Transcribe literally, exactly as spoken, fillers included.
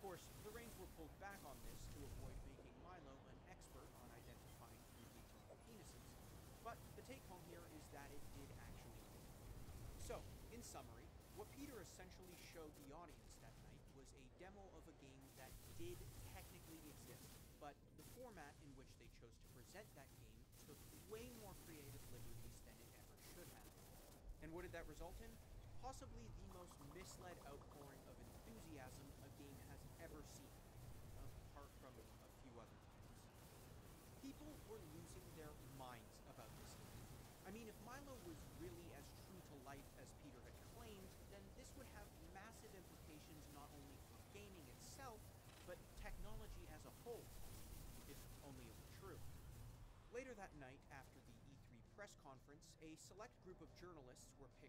Of course, the Rains were pulled back on this to avoid making Milo an expert on identifying crudely drawn penises, but the take-home here is that it did actually work. So, in summary, what Peter essentially showed the audience that night was a demo of a game that did technically exist, but the format in which they chose to present that game took way more creative liberties than it ever should have. And what did that result in? Possibly the most misled outpouring of enthusiasm a game has ever seen, apart from a few other times. People were losing their minds about this game. I mean, if Milo was really as true to life as Peter had claimed, then this would have massive implications not only for gaming itself, but technology as a whole, if only it were true. Later that night, after the E three press conference, a select group of journalists were picked